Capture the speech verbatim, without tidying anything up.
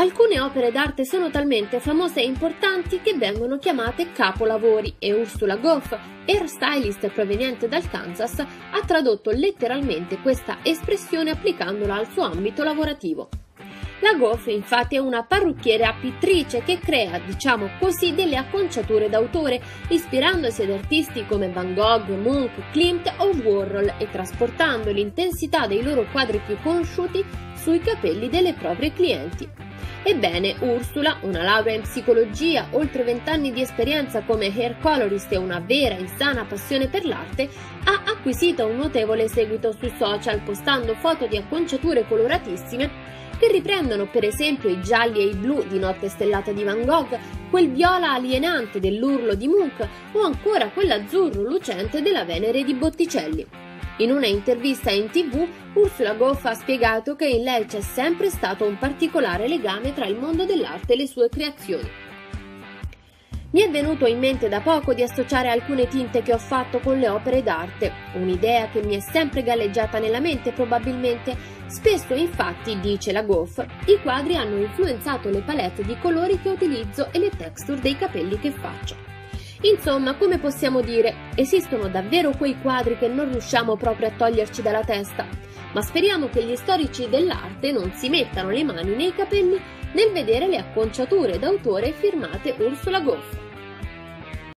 Alcune opere d'arte sono talmente famose e importanti che vengono chiamate capolavori e Ursula Goff, hairstylist proveniente dal Kansas, ha tradotto letteralmente questa espressione applicandola al suo ambito lavorativo. La Goff infatti è una parrucchiera pittrice che crea, diciamo così, delle acconciature d'autore, ispirandosi ad artisti come Van Gogh, Munch, Klimt o Warhol e trasportando l'intensità dei loro quadri più conosciuti sui capelli delle proprie clienti. Ebbene, Ursula, una laurea in psicologia, oltre vent'anni di esperienza come hair colorist e una vera e sana passione per l'arte, ha acquisito un notevole seguito sui social postando foto di acconciature coloratissime che riprendono per esempio i gialli e i blu di Notte Stellata di Van Gogh, quel viola alienante dell'Urlo di Munch o ancora quell'azzurro lucente della Venere di Botticelli. In una intervista in tivù, Ursula Goff ha spiegato che in lei c'è sempre stato un particolare legame tra il mondo dell'arte e le sue creazioni. Mi è venuto in mente da poco di associare alcune tinte che ho fatto con le opere d'arte, un'idea che mi è sempre galleggiata nella mente probabilmente. Spesso infatti, dice la Goff, i quadri hanno influenzato le palette di colori che utilizzo e le texture dei capelli che faccio. Insomma, come possiamo dire, esistono davvero quei quadri che non riusciamo proprio a toglierci dalla testa, ma speriamo che gli storici dell'arte non si mettano le mani nei capelli nel vedere le acconciature d'autore firmate Ursula Goff.